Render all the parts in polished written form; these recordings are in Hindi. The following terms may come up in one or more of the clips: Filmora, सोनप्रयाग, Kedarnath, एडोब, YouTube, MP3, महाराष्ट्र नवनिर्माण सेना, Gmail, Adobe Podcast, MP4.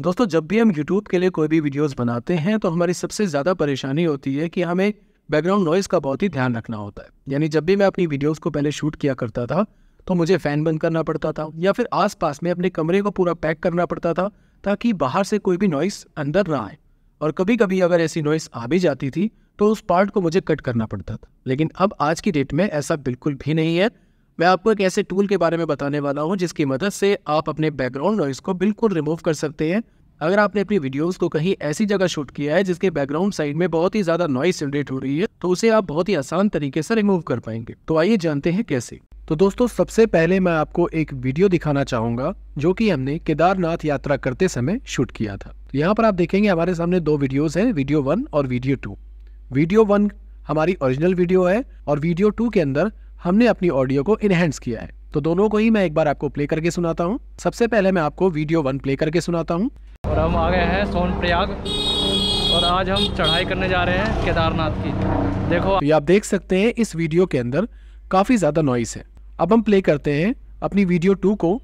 दोस्तों, जब भी हम YouTube के लिए कोई भी वीडियोस बनाते हैं तो हमारी सबसे ज़्यादा परेशानी होती है कि हमें बैकग्राउंड नॉइज़ का बहुत ही ध्यान रखना होता है। यानी जब भी मैं अपनी वीडियोस को पहले शूट किया करता था तो मुझे फ़ैन बंद करना पड़ता था या फिर आसपास में अपने कमरे को पूरा पैक करना पड़ता था ताकि बाहर से कोई भी नॉइज़ अंदर ना आए। और कभी कभी अगर ऐसी नॉइज़ आ भी जाती थी तो उस पार्ट को मुझे कट करना पड़ता था। लेकिन अब आज की डेट में ऐसा बिल्कुल भी नहीं है। मैं आपको एक ऐसे टूल के बारे में बताने वाला हूं जिसकी मदद से आप अपने बैकग्राउंड नॉइज़ को बिल्कुल रिमूव कर सकते हैं। अगर आपने अपनी वीडियोस को कहीं ऐसी जगह शूट किया है जिसके बैकग्राउंड साइड में बहुत ही ज़्यादा नॉइज़ जनरेट हो रही है तो उसे आप बहुत ही आसान तरीके से रिमूव कर पाएंगे। तो आइए जानते हैं कैसे। तो दोस्तों, सबसे पहले मैं आपको एक वीडियो दिखाना चाहूँगा जो कि हमने केदारनाथ यात्रा करते समय शूट किया था। तो यहाँ पर आप देखेंगे हमारे सामने दो वीडियोज़ हैं, वीडियो 1 और वीडियो 2। वीडियो 1 हमारी ओरिजिनल वीडियो है और वीडियो 2 के अंदर हमने अपनी ऑडियो को इनहेंस किया है। तो दोनों को ही मैं एक बार आपको प्ले करके सुनाता हूँ। सबसे पहले मैं आपको वीडियो 1 प्ले करके सुनाता हूँ। और हम आ गए हैं सोनप्रयाग और आज हम चढ़ाई करने जा रहे हैं केदारनाथ की। देखो, ये आप देख सकते हैं इस वीडियो के अंदर काफ़ी ज़्यादा नॉइज़ है। अब हम प्ले करते हैं अपनी वीडियो 2 को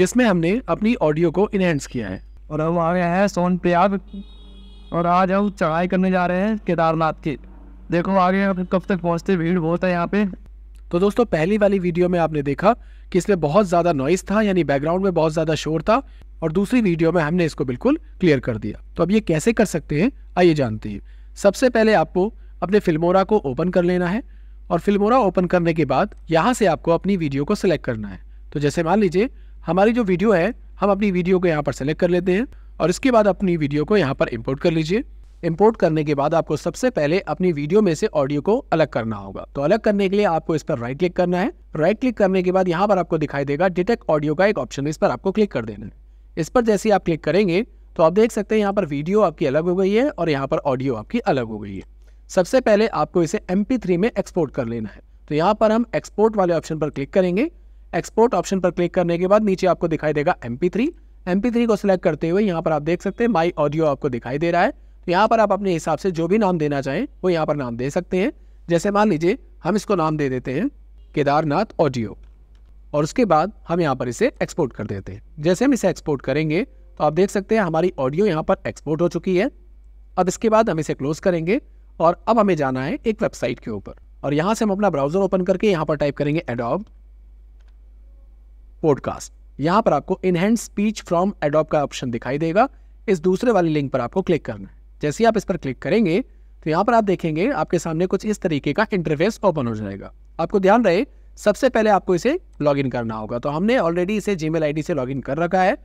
जिसमें हमने अपनी ऑडियो को इनहेंस किया है। और हम आ गए हैं सोनप्रयाग और आज हम चढ़ाई करने जा रहे हैं केदारनाथ की। देखो आगे हम कब तक पहुँचते, भीड़ बहुत है यहाँ पर। तो दोस्तों, पहली वाली वीडियो में आपने देखा कि इसमें बहुत ज़्यादा नॉइज़ था, यानी बैकग्राउंड में बहुत ज़्यादा शोर था और दूसरी वीडियो में हमने इसको बिल्कुल क्लियर कर दिया। तो अब ये कैसे कर सकते हैं, आइए जानते हैं। सबसे पहले आपको अपने फिल्मोरा को ओपन कर लेना है और फिल्मोरा ओपन करने के बाद यहाँ से आपको अपनी वीडियो को सिलेक्ट करना है। तो जैसे मान लीजिए हमारी जो वीडियो है, हम अपनी वीडियो को यहाँ पर सेलेक्ट कर लेते हैं और इसके बाद अपनी वीडियो को यहाँ पर इम्पोर्ट कर लीजिए। इंपोर्ट करने के बाद आपको सबसे पहले अपनी वीडियो में से ऑडियो को अलग करना होगा। तो अलग करने के लिए आपको इस पर राइट क्लिक करना है। राइट क्लिक करने के बाद यहाँ पर आपको दिखाई देगा डिटेक्ट ऑडियो का एक ऑप्शन है, इस पर आपको क्लिक कर देना है। इस पर जैसे ही आप क्लिक करेंगे तो आप देख सकते हैं यहाँ पर वीडियो आपकी अलग हो गई है और यहाँ पर ऑडियो आपकी अलग हो गई है। सबसे पहले आपको इसे MP3 में एक्सपोर्ट कर लेना है। तो यहाँ पर हम एक्सपोर्ट वाले ऑप्शन पर क्लिक करेंगे। एक्सपोर्ट ऑप्शन पर क्लिक करने के बाद नीचे आपको दिखाई देगा MP3। MP3 को सिलेक्ट करते हुए यहाँ पर आप देख सकते हैं माई ऑडियो आपको दिखाई दे रहा है। यहाँ पर आप अपने हिसाब से जो भी नाम देना चाहें वो यहाँ पर नाम दे सकते हैं। जैसे मान लीजिए हम इसको नाम दे देते हैं केदारनाथ ऑडियो और उसके बाद हम यहाँ पर इसे एक्सपोर्ट कर देते हैं। जैसे हम इसे एक्सपोर्ट करेंगे तो आप देख सकते हैं हमारी ऑडियो यहाँ पर एक्सपोर्ट हो चुकी है। अब इसके बाद हम इसे क्लोज करेंगे और अब हमें जाना है एक वेबसाइट के ऊपर और यहाँ से हम अपना ब्राउज़र ओपन करके यहाँ पर टाइप करेंगे एडोब पॉडकास्ट। यहाँ पर आपको इनहेंस स्पीच फ्रॉम एडोब का ऑप्शन दिखाई देगा। इस दूसरे वाले लिंक पर आपको क्लिक करना है। जैसे ही आप इस पर क्लिक करेंगे तो यहाँ पर आप देखेंगे आपके सामने कुछ इस तरीके का इंटरफेस ओपन हो जाएगा। आपको ध्यान रहे सबसे पहले आपको इसे लॉगिन करना होगा। तो हमने ऑलरेडी इसे Gmail ID से लॉगिन कर रखा है।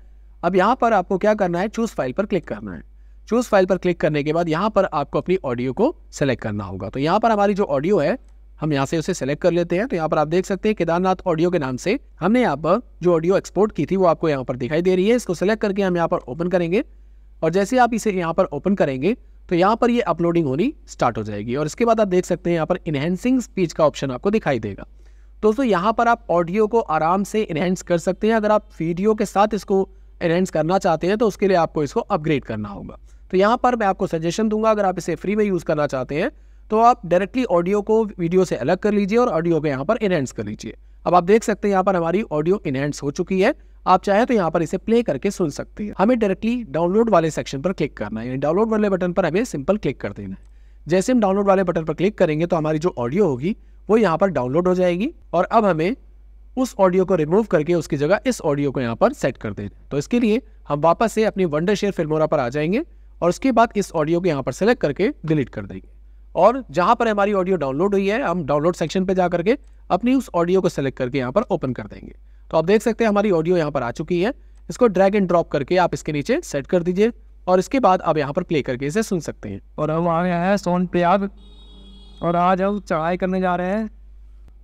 अब यहाँ पर आपको क्या करना है, चूज़ फाइल पर क्लिक करना है। चूज़ फाइल पर क्लिक करने के बाद यहाँ पर आपको अपनी ऑडियो को सेलेक्ट करना होगा। तो यहाँ पर हमारी जो ऑडियो है हम यहाँ से उसे सेलेक्ट कर लेते हैं। तो यहाँ पर आप देख सकते हैं केदारनाथ ऑडियो के नाम से हमने यहाँ पर जो ऑडियो एक्सपोर्ट की थी वो आपको यहाँ पर दिखाई दे रही है। इसको सेलेक्ट करके हम यहाँ पर ओपन करेंगे और जैसे आप इसे यहाँ पर ओपन करेंगे तो यहाँ पर ये अपलोडिंग होनी स्टार्ट हो जाएगी और इसके बाद आप देख सकते हैं यहाँ पर इनहेंसिंग स्पीच का ऑप्शन आपको दिखाई देगा। दोस्तों, यहाँ पर आप ऑडियो को आराम से इनहेंस कर सकते हैं। अगर आप वीडियो के साथ इसको इनहेंस करना चाहते हैं तो उसके लिए आपको इसको अपग्रेड करना होगा। तो यहाँ पर मैं आपको सजेशन दूंगा, अगर आप इसे फ्री में यूज़ करना चाहते हैं तो आप डायरेक्टली ऑडियो को वीडियो से अलग कर लीजिए और ऑडियो को यहाँ पर इनहेंस कर लीजिए। अब आप देख सकते हैं यहाँ पर हमारी ऑडियो इनहेंस हो चुकी है। आप चाहे तो यहाँ पर इसे प्ले करके सुन सकते हैं। हमें डायरेक्टली डाउनलोड वाले सेक्शन पर क्लिक करना है, यानी डाउनलोड वाले बटन पर हमें सिंपल क्लिक कर देना है। जैसे हम डाउनलोड वाले बटन पर क्लिक करेंगे तो हमारी जो ऑडियो होगी वो यहाँ पर डाउनलोड हो जाएगी और अब हमें उस ऑडियो को रिमूव करके उसकी जगह इस ऑडियो को यहाँ पर सेट कर देना है। तो इसके लिए हम वापस से अपनी वंडर शेयर फिल्मोरा पर आ जाएंगे और उसके बाद इस ऑडियो को यहाँ पर सेलेक्ट करके डिलीट कर देंगे और जहाँ पर हमारी ऑडियो डाउनलोड हुई है हम डाउनलोड सेक्शन पर जा करके अपनी उस ऑडियो को सेलेक्ट करके यहाँ पर ओपन कर देंगे। तो आप देख सकते हैं हमारी ऑडियो यहाँ पर आ चुकी है। इसको ड्रैग एंड ड्रॉप करके आप इसके नीचे सेट कर दीजिए और इसके बाद आप यहाँ पर प्ले करके इसे सुन सकते हैं। और हम आ गए हैं सोनप्रयाग और आज हम चढ़ाई करने जा रहे हैं।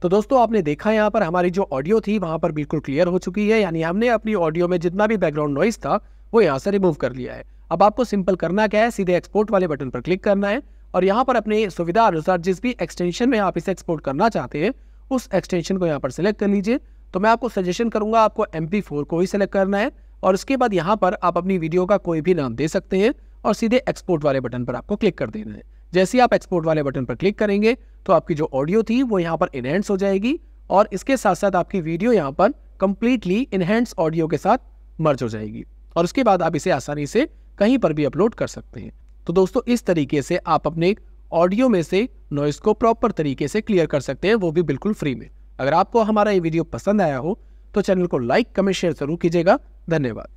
तो दोस्तों, आपने देखा यहाँ पर हमारी जो ऑडियो थी वहाँ पर बिल्कुल क्लियर हो चुकी है, यानी हमने अपनी ऑडियो में जितना भी बैकग्राउंड नॉइज़ था वो यहाँ से रिमूव कर लिया है। अब आपको सिंपल करना क्या है, सीधे एक्सपोर्ट वाले बटन पर क्लिक करना है और यहाँ पर अपने सुविधा अनुसार जिस भी एक्सटेंशन में आप इसे एक्सपोर्ट करना चाहते हैं उस एक्सटेंशन को यहाँ पर सेलेक्ट कर लीजिए। तो मैं आपको सजेशन करूंगा आपको MP4 को ही सेलेक्ट करना है और उसके बाद यहाँ पर आप अपनी वीडियो का कोई भी नाम दे सकते हैं और सीधे एक्सपोर्ट वाले बटन पर आपको क्लिक कर देना है। जैसे ही आप एक्सपोर्ट वाले बटन पर क्लिक करेंगे तो आपकी जो ऑडियो थी वो यहाँ पर इनहेंस हो जाएगी और इसके साथ साथ आपकी वीडियो यहाँ पर कंप्लीटली इनहेंस ऑडियो के साथ मर्ज हो जाएगी। और उसके बाद आप इसे आसानी से कहीं पर भी अपलोड कर सकते हैं। तो दोस्तों, इस तरीके से आप अपने ऑडियो में से नॉइस को प्रॉपर तरीके से क्लियर कर सकते हैं, वो भी बिल्कुल फ्री में। अगर आपको हमारा ये वीडियो पसंद आया हो तो चैनल को लाइक, कमेंट, शेयर जरूर कीजिएगा। धन्यवाद।